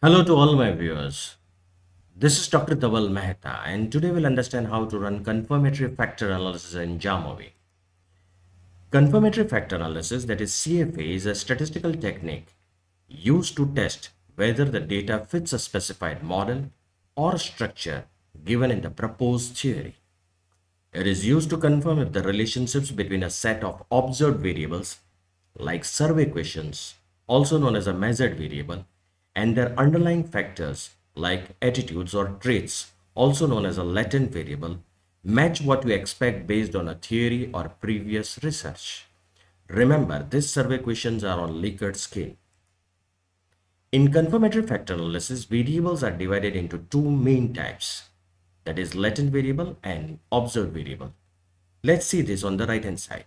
Hello to all my viewers. This is Dr. Dhaval Maheta, and today we'll understand how to run confirmatory factor analysis in Jamovi. Confirmatory factor analysis, that is CFA, is a statistical technique used to test whether the data fits a specified model or structure given in the proposed theory. It is used to confirm if the relationships between a set of observed variables, like survey questions, also known as a measured variable, and their underlying factors like attitudes or traits, also known as a latent variable, match what we expect based on a theory or previous research. Remember, these survey questions are on Likert scale. In confirmatory factor analysis, variables are divided into two main types, that is latent variable and observed variable. Let's see this on the right hand side.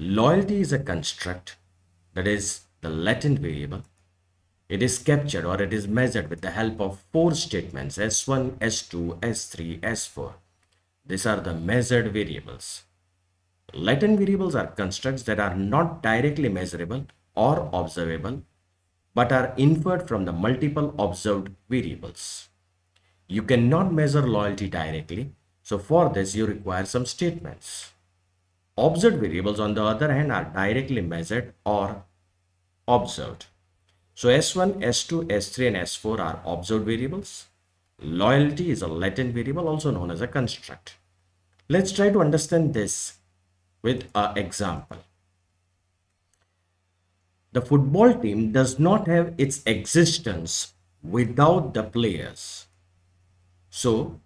Loyalty is a construct, that is the latent variable. It is captured or it is measured with the help of four statements S1, S2, S3, S4. These are the measured variables. Latent variables are constructs that are not directly measurable or observable, but are inferred from the multiple observed variables. You cannot measure loyalty directly, so for this you require some statements. Observed variables, on the other hand, are directly measured or observed. So S1, S2, S3 and S4 are observed variables. Loyalty is a latent variable, also known as a construct. Let's try to understand this with an example. The football team does not have its existence without the players. So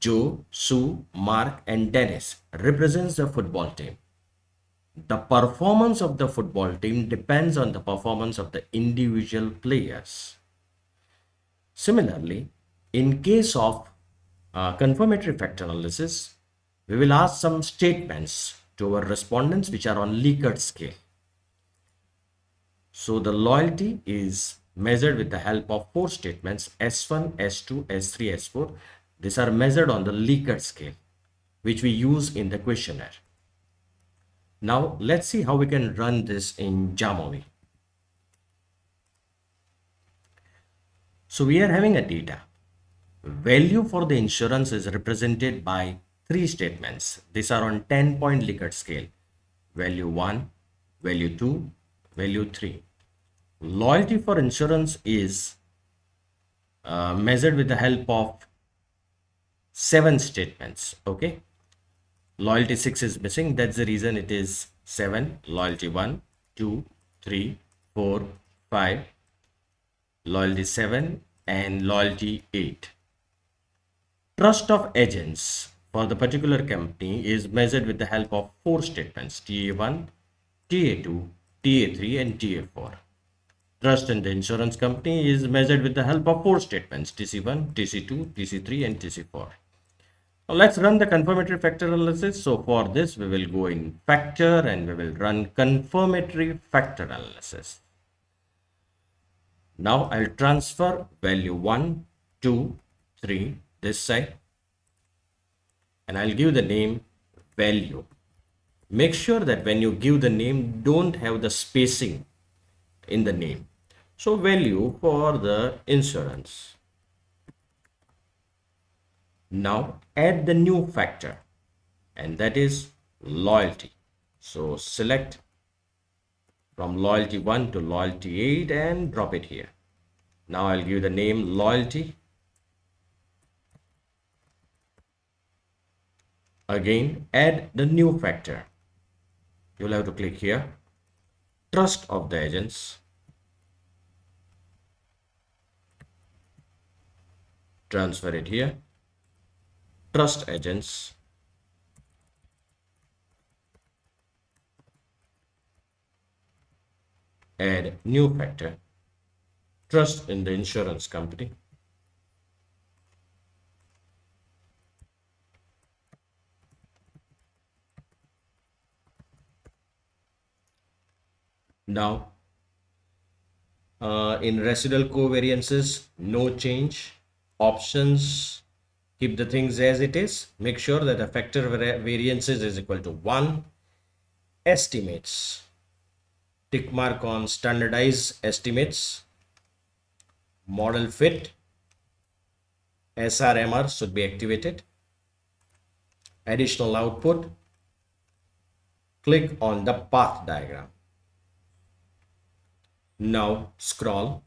Joe, Sue, Mark and Dennis represents the football team. The performance of the football team depends on the performance of the individual players. Similarly, in case of confirmatory factor analysis, we will ask some statements to our respondents which are on Likert scale. So the loyalty is measured with the help of four statements S1, S2, S3, S4. These are measured on the Likert scale, which we use in the questionnaire. Now let's see how we can run this in Jamovi. So we are having a data. Value for the insurance is represented by three statements. These are on 10-point Likert scale. Value 1, value 2, value 3. Loyalty for insurance is measured with the help of 7 statements. Okay. Loyalty 6 is missing, that's the reason it is 7. Loyalty 1, 2, 3, 4, 5, loyalty 7 and loyalty 8. Trust of agents for the particular company is measured with the help of 4 statements TA1, TA2, TA3 and TA4. Trust in the insurance company is measured with the help of 4 statements TC1, TC2, TC3 and TC4. Let's run the confirmatory factor analysis. So for this, we will go in factor and we will run confirmatory factor analysis. Now I'll transfer value 1, 2, 3 this side. And I'll give the name value. Make sure that when you give the name, don't have the spacing in the name. So value for the insurance. Now add the new factor, and that is loyalty. So select from loyalty 1 to loyalty 8 and drop it here. Now I'll give the name loyalty. Again, add the new factor. You'll have to click here. Trust of the agents. Transfer it here. Trust agents, add new factor, trust in the insurance company, now in residual covariances, no change, options, keep the things as it is. Make sure that the factor variances is equal to 1. Estimates. Tick mark on standardized estimates. model fit, SRMR should be activated. Additional output, click on the path diagram. Now scroll.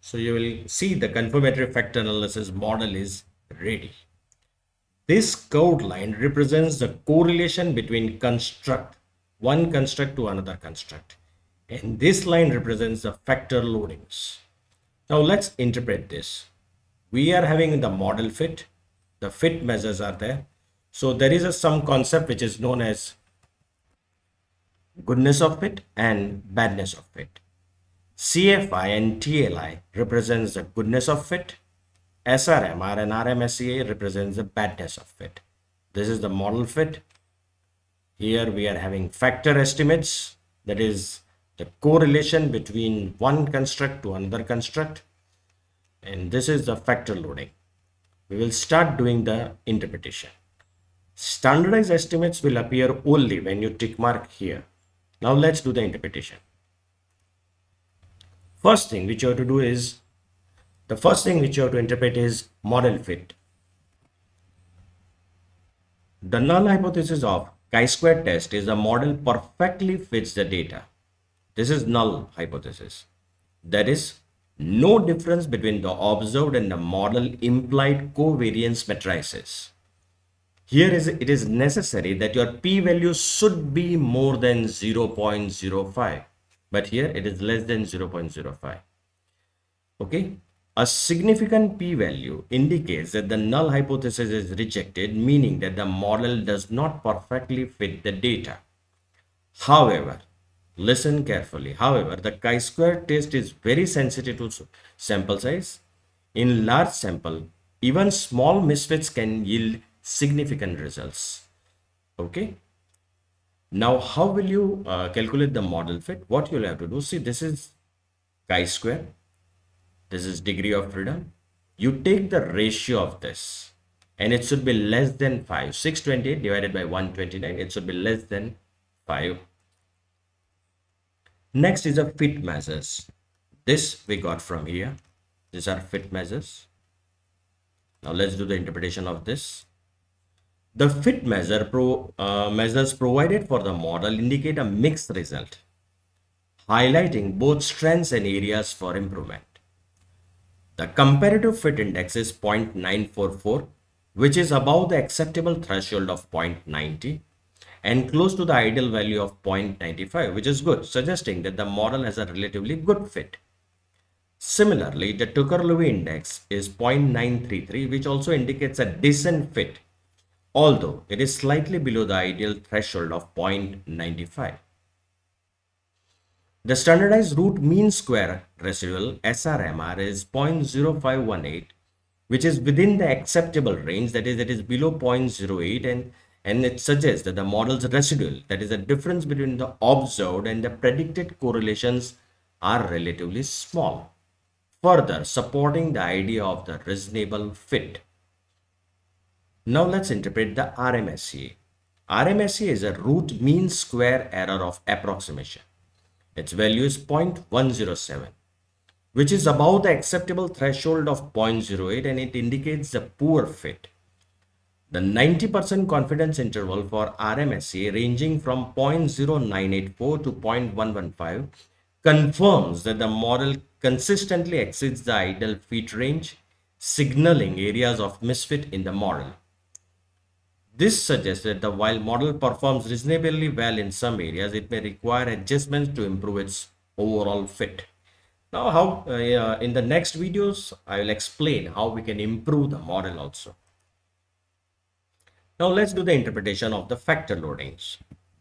So you will see the confirmatory factor analysis model is ready. This code line represents the correlation between one construct to another construct. And this line represents the factor loadings. Now let's interpret this. We are having the model fit. The fit measures are there. So there is some concept which is known as goodness of fit and badness of fit. CFI and TLI represents the goodness of fit. SRMR and RMSEA represents the badness of fit. This is the model fit. Here we are having factor estimates, that is the correlation between one construct to another construct, and this is the factor loading. We will start doing the interpretation. Standardized estimates will appear only when you tick mark here. Now let's do the interpretation. First thing which you have to do is, the first thing which you have to interpret is model fit. The null hypothesis of chi-square test is the model perfectly fits the data. This is null hypothesis. There is no difference between the observed and the model implied covariance matrices. Here it is necessary that your p-value should be more than 0.05, but here it is less than 0.05. Okay, a significant p-value indicates that the null hypothesis is rejected, meaning that the model does not perfectly fit the data. However, listen carefully. However, the chi-square test is very sensitive to sample size. In large sample, even small misfits can yield significant results. Okay. Now, how will you calculate the model fit? What you'll have to do, see, this is chi-square. This is degree of freedom. You take the ratio of this, and it should be less than 5. 628 divided by 129, it should be less than 5. Next is the fit measures. This we got from here. These are fit measures. Now let's do the interpretation of this. The fit measure measures provided for the model indicate a mixed result, highlighting both strengths and areas for improvement. The comparative fit index is 0.944, which is above the acceptable threshold of 0.90. and close to the ideal value of 0.95, which is good, suggesting that the model has a relatively good fit. Similarly, the Tucker-Lewis index is 0.933, which also indicates a decent fit, although it is slightly below the ideal threshold of 0.95. The standardized root mean square residual SRMR is 0.0518, which is within the acceptable range, that is, it is below 0.08, and it suggests that the model's residual, that is the difference between the observed and the predicted correlations, are relatively small, further supporting the idea of the reasonable fit. Now let's interpret the RMSEA. RMSEA is a root mean square error of approximation. Its value is 0.107, which is above the acceptable threshold of 0.08, and it indicates the poor fit. The 90% confidence interval for RMSEA ranging from 0.0984 to 0.115 confirms that the model consistently exceeds the ideal fit range, signaling areas of misfit in the model. This suggests that while the model performs reasonably well in some areas, it may require adjustments to improve its overall fit. Now, how in the next videos, I will explain how we can improve the model also. Now let's do the interpretation of the factor loadings.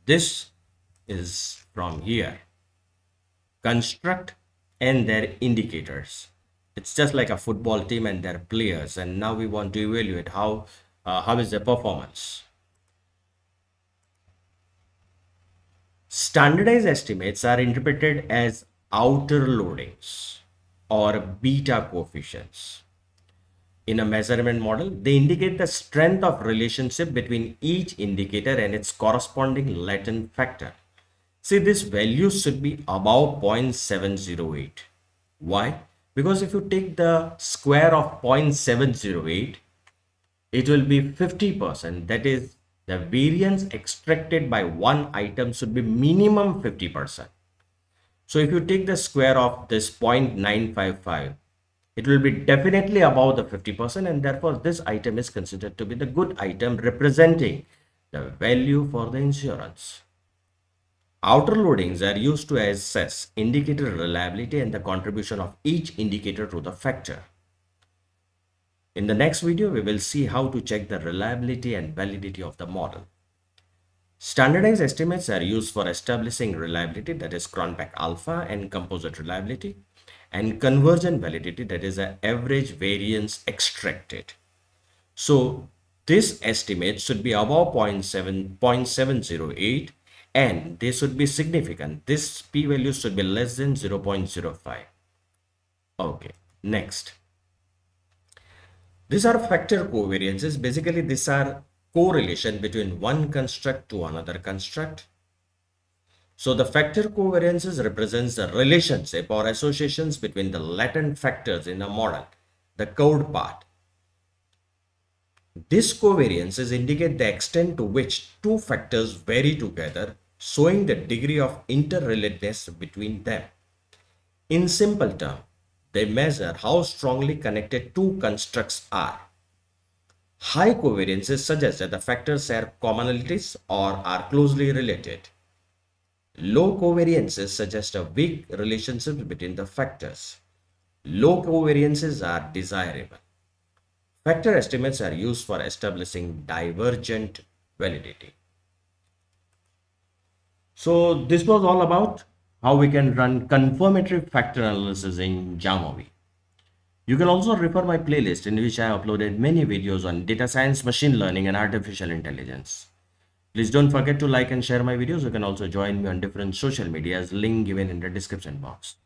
This is from here. Construct and their indicators. It's just like a football team and their players. And now we want to evaluate how is their performance. Standardized estimates are interpreted as outer loadings or beta coefficients. In a measurement model, they indicate the strength of relationship between each indicator and its corresponding latent factor. See, this value should be above 0.708. Why? Because if you take the square of 0.708, it will be 50%. That is, the variance extracted by one item should be minimum 50%. So if you take the square of this 0.955, it will be definitely above the 50%, and therefore this item is considered to be the good item representing the value for the insurance. Outer loadings are used to assess indicator reliability and the contribution of each indicator to the factor. In the next video, we will see how to check the reliability and validity of the model. Standardized estimates are used for establishing reliability, that is Cronbach alpha, and composite reliability, and convergent validity, that is the average variance extracted. So this estimate should be above 0.708. And they should be significant. This p-value should be less than 0.05. Okay, next. These are factor covariances. Basically, these are correlation between one construct to another construct. So the factor covariances represents the relationship or associations between the latent factors in a model, the code part. These covariances indicate the extent to which two factors vary together, showing the degree of interrelatedness between them. In simple terms, they measure how strongly connected two constructs are. High covariances suggest that the factors share commonalities or are closely related. Low covariances suggest a weak relationship between the factors. Low covariances are desirable. Factor estimates are used for establishing divergent validity. So this was all about how we can run confirmatory factor analysis in Jamovi. You can also refer my playlist in which I uploaded many videos on data science, machine learning and artificial intelligence. Please don't forget to like and share my videos. You can also join me on different social medias, link given in the description box.